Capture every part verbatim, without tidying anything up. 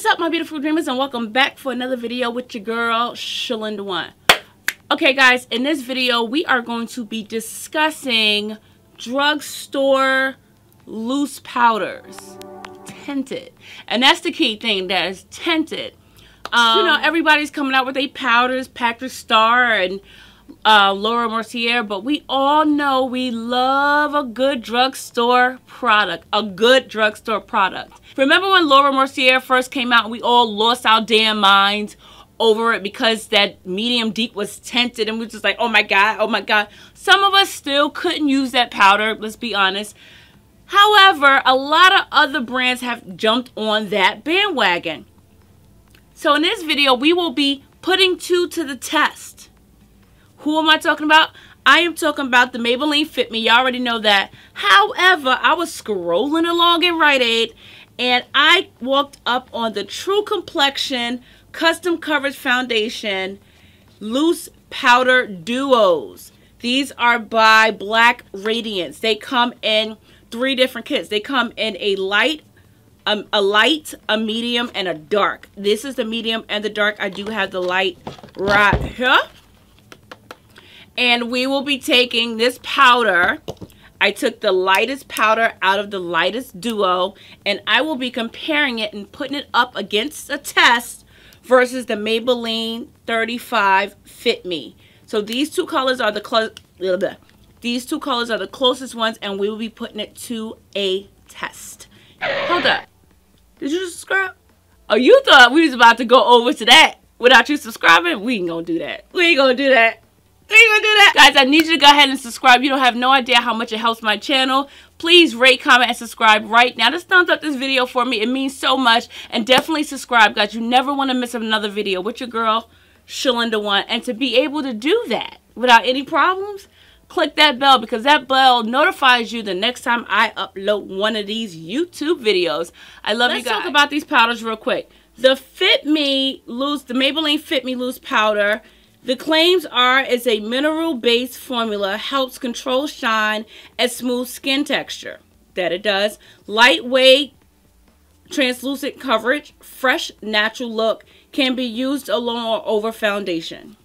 What's up, my beautiful dreamers, and welcome back for another video with your girl Shlinda one. Okay guys, in this video we are going to be discussing drugstore loose powders, tinted. And that's the key thing, that is tinted. Um, you know, everybody's coming out with their powders, Patrick Star and uh, Laura Mercier, but we all know we love a good drugstore product, a good drugstore product. Remember when Laura Mercier first came out and we all lost our damn minds over it because that medium deep was tinted and we were just like, oh my God, oh my God. Some of us still couldn't use that powder, let's be honest. However, a lot of other brands have jumped on that bandwagon. So in this video, we will be putting two to the test. Who am I talking about? I am talking about the Maybelline Fit Me. You already know that. However, I was scrolling along in Rite Aid and I walked up on the True Complexion Custom Coverage Foundation Loose Powder Duos. These are by Black Radiance. They come in three different kits. They come in a light, Um, a light, a medium, and a dark. This is the medium and the dark. I do have the light right here. And we will be taking this powder. I took the lightest powder out of the lightest duo, and I will be comparing it and putting it up against a test versus the Maybelline thirty-five Fit Me. So these two colors are the clo- these two colors are the closest ones, and we will be putting it to a test. Hold up. Did you subscribe? Oh, you thought we was about to go over to that without you subscribing? We ain't gonna do that. We ain't gonna do that. We ain't gonna do that. Guys, I need you to go ahead and subscribe. You don't have no idea how much it helps my channel. Please rate, comment, and subscribe right now. Just thumbs up this video for me. It means so much. And definitely subscribe, guys. You never want to miss another video with your girl, Shlinda one. And to be able to do that without any problems, click that bell, because that bell notifies you the next time I upload one of these YouTube videos. I love Let's you guys. Let's talk about these powders real quick. The Fit Me Loose, the Maybelline Fit Me Loose Powder, the claims are it's a mineral-based formula, helps control shine and smooth skin texture. That it does. Lightweight, translucent coverage, fresh, natural look, can be used alone or over foundation.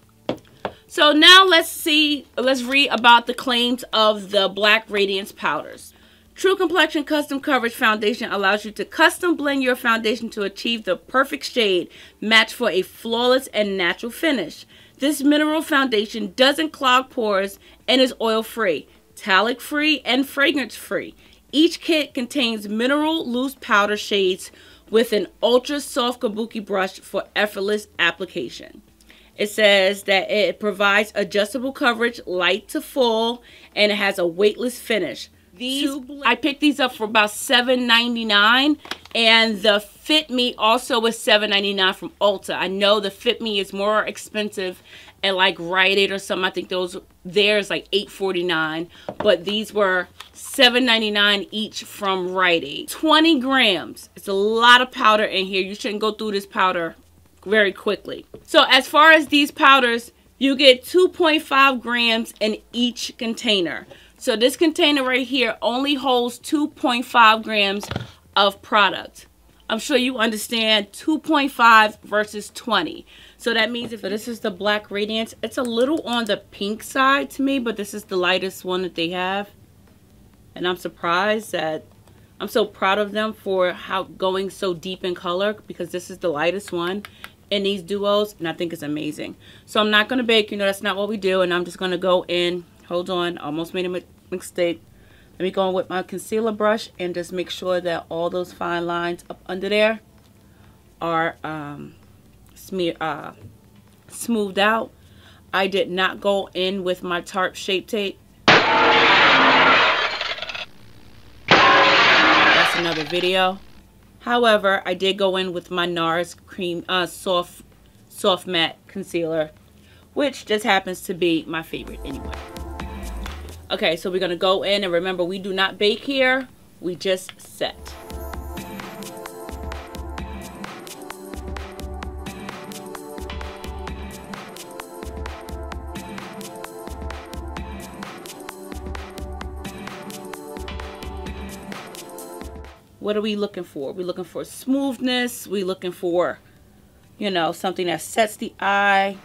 So now let's see, let's read about the claims of the Black Radiance powders. True Complexion Custom Coverage Foundation allows you to custom blend your foundation to achieve the perfect shade match for a flawless and natural finish. This mineral foundation doesn't clog pores and is oil-free, talc-free, and fragrance-free. Each kit contains mineral loose powder shades with an ultra-soft kabuki brush for effortless application. It says that it provides adjustable coverage, light to full, and it has a weightless finish. These, I picked these up for about seven ninety-nine, and the Fit Me also was seven ninety-nine from Ulta. I know the Fit Me is more expensive at like Rite Aid or something. I think those there's like eight forty-nine, but these were seven ninety-nine each from Rite Aid. twenty grams. It's a lot of powder in here. You shouldn't go through this powder very quickly. So as far as these powders, you get two point five grams in each container. So this container right here only holds two point five grams of product. I'm sure you understand two point five versus twenty. So that means if this is the Black Radiance, it's a little on the pink side to me, but this is the lightest one that they have. And I'm surprised that I'm so proud of them for how going so deep in color, because this is the lightest one in these duos, and I think it's amazing. So I'm not going to bake, you know, that's not what we do, and I'm just going to go in. Hold on, almost made a mistake. Let me go in with my concealer brush and just make sure that all those fine lines up under there are um, smear, uh, smoothed out. I did not go in with my Tarte Shape Tape. Another video. However, I did go in with my NARS cream uh, soft soft matte concealer, which just happens to be my favorite anyway. Okay, so we're gonna go in, and remember, we do not bake here, we just set. what are we looking for? We're looking for smoothness. We're looking for, you know, something that sets the eye.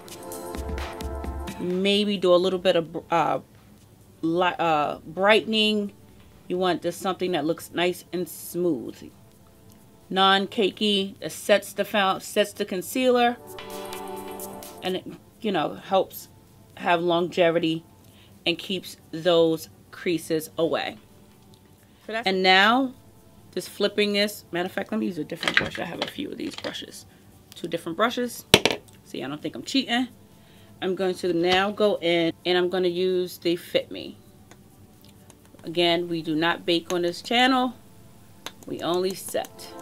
Maybe do a little bit of uh, light, uh, brightening. You want just something that looks nice and smooth, non-cakey, that sets the found, sets the concealer, and it, you know, helps have longevity and keeps those creases away. So and now, just flipping this. Matter of fact, let me use a different brush. I have a few of these brushes, two different brushes. See, I don't think I'm cheating. I'm going to now go in and I'm going to use the Fit Me. Again, we do not bake on this channel. We only set.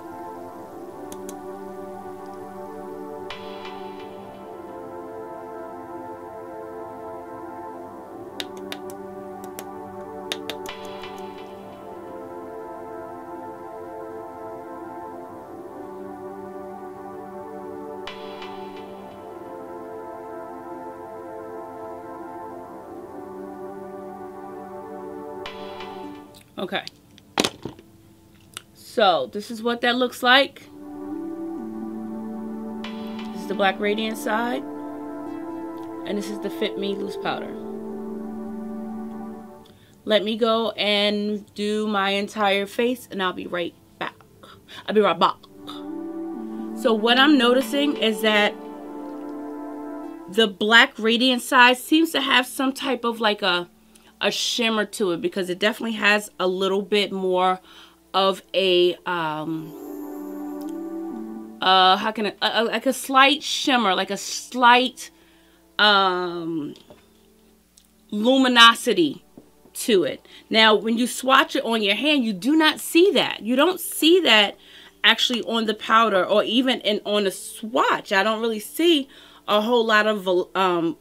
Okay, so this is what that looks like. This is the Black Radiance side, and this is the Fit Me Loose Powder. Let me go and do my entire face, and I'll be right back. I'll be right back. So what I'm noticing is that the Black Radiance side seems to have some type of like a a shimmer to it, because it definitely has a little bit more of a um uh how can I, a, like a slight shimmer, like a slight um luminosity to it. Now when you swatch it on your hand, you do not see that. You don't see that actually on the powder or even in on a swatch. I don't really see a whole lot of um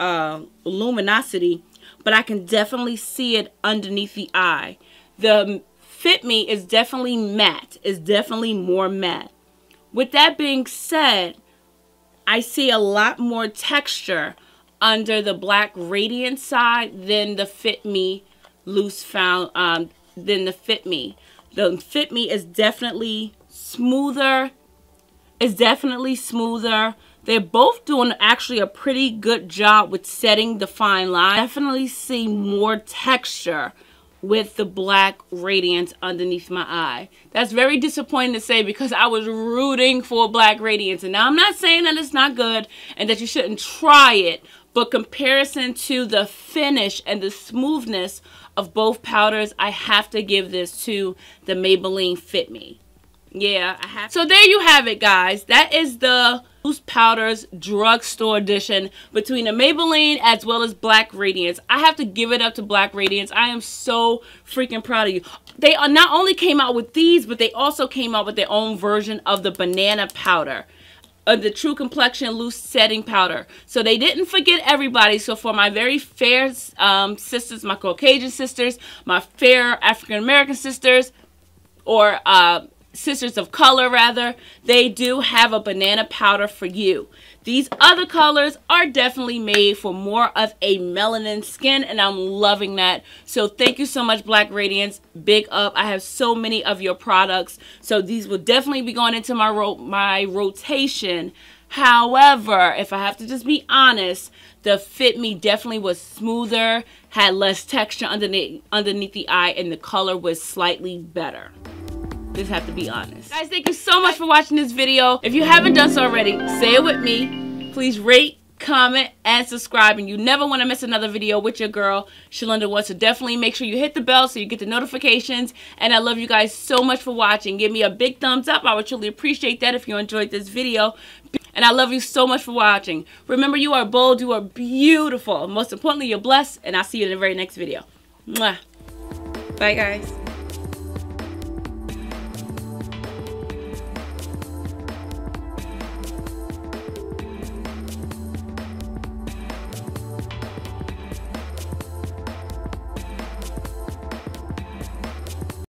uh luminosity, but I can definitely see it underneath the eye. The Fit Me is definitely matte. It's definitely more matte. With that being said, I see a lot more texture under the Black Radiance side than the Fit Me loose found um, than the Fit Me. The Fit Me is definitely smoother. It's definitely smoother. They're both doing actually a pretty good job with setting the fine line. Definitely see more texture with the Black Radiance underneath my eye. That's very disappointing to say, because I was rooting for Black Radiance. And now I'm not saying that it's not good and that you shouldn't try it, but comparison to the finish and the smoothness of both powders, I have to give this to the Maybelline Fit Me. Yeah, I have. So there you have it, guys. That is the Loose Powders drugstore edition between the Maybelline as well as Black Radiance. I have to give it up to Black Radiance. I am so freaking proud of you. They are not only came out with these, but they also came out with their own version of the banana powder, of the True Complexion loose setting powder. So they didn't forget everybody. So for my very fair um, sisters, my Caucasian sisters, my fair African American sisters, or uh sisters of color rather, they do have a banana powder for you. These other colors are definitely made for more of a melanin skin, and I'm loving that. So thank you so much, Black Radiance. Big up. I have so many of your products, so these will definitely be going into my ro my rotation. However, if I have to just be honest, the Fit Me definitely was smoother, had less texture underneath underneath the eye, and the color was slightly better. Just have to be honest. Guys, thank you so much for watching this video. If you haven't done so already, say it with me. Please rate, comment, and subscribe. And you never want to miss another video with your girl, Shlinda one. So definitely make sure you hit the bell so you get the notifications. And I love you guys so much for watching. Give me a big thumbs up. I would truly appreciate that if you enjoyed this video. And I love you so much for watching. Remember, you are bold, you are beautiful. Most importantly, you're blessed. And I'll see you in the very next video. Mwah. Bye, guys.